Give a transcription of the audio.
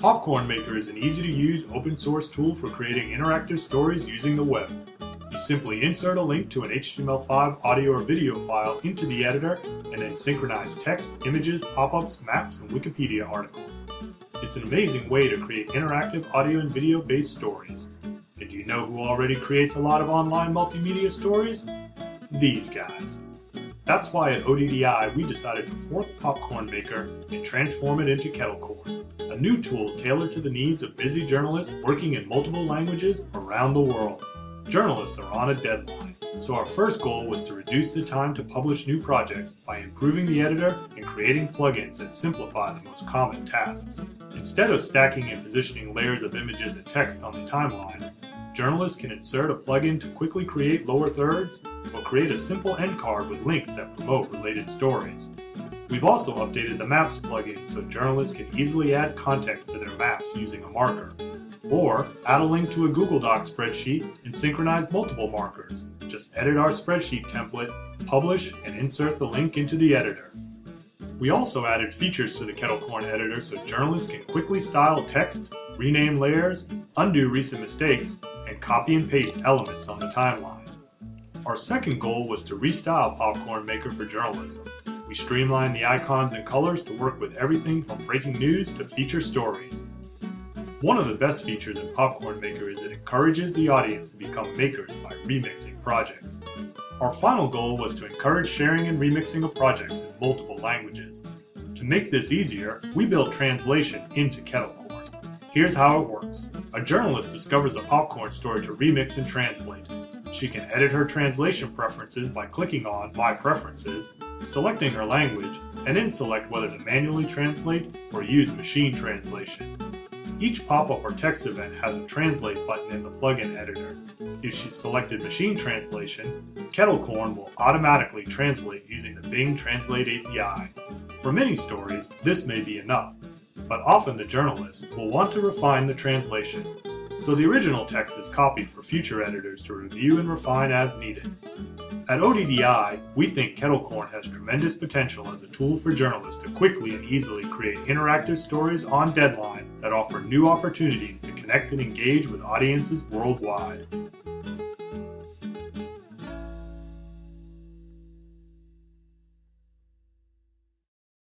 Popcorn Maker is an easy-to-use open-source tool for creating interactive stories using the web. You simply insert a link to an HTML5 audio or video file into the editor and then synchronize text, images, pop-ups, maps, and Wikipedia articles. It's an amazing way to create interactive audio and video-based stories. And do you know who already creates a lot of online multimedia stories? These guys. That's why at ODDI we decided to fork Popcorn Maker and transform it into Kettlecorn, a new tool tailored to the needs of busy journalists working in multiple languages around the world. Journalists are on a deadline, so our first goal was to reduce the time to publish new projects by improving the editor and creating plugins that simplify the most common tasks. Instead of stacking and positioning layers of images and text on the timeline, journalists can insert a plugin to quickly create lower thirds or create a simple end card with links that promote related stories. We've also updated the Maps plugin so journalists can easily add context to their maps using a marker, or add a link to a Google Docs spreadsheet and synchronize multiple markers. Just edit our spreadsheet template, publish, and insert the link into the editor. We also added features to the Kettlecorn editor so journalists can quickly style text, rename layers, undo recent mistakes, and copy and paste elements on the timeline. Our second goal was to restyle Popcorn Maker for journalism. We streamlined the icons and colors to work with everything from breaking news to feature stories. One of the best features in Popcorn Maker is it encourages the audience to become makers by remixing projects. Our final goal was to encourage sharing and remixing of projects in multiple languages. To make this easier, we built translation into Kettlecorn. Here's how it works. A journalist discovers a Popcorn story to remix and translate. She can edit her translation preferences by clicking on My Preferences, selecting her language, and then select whether to manually translate or use machine translation. Each pop-up or text event has a Translate button in the plugin editor. If she's selected machine translation, Kettlecorn will automatically translate using the Bing Translate API. For many stories, this may be enough, but often the journalist will want to refine the translation. So the original text is copied for future editors to review and refine as needed. At ODDI, we think Kettlecorn has tremendous potential as a tool for journalists to quickly and easily create interactive stories on deadline that offer new opportunities to connect and engage with audiences worldwide.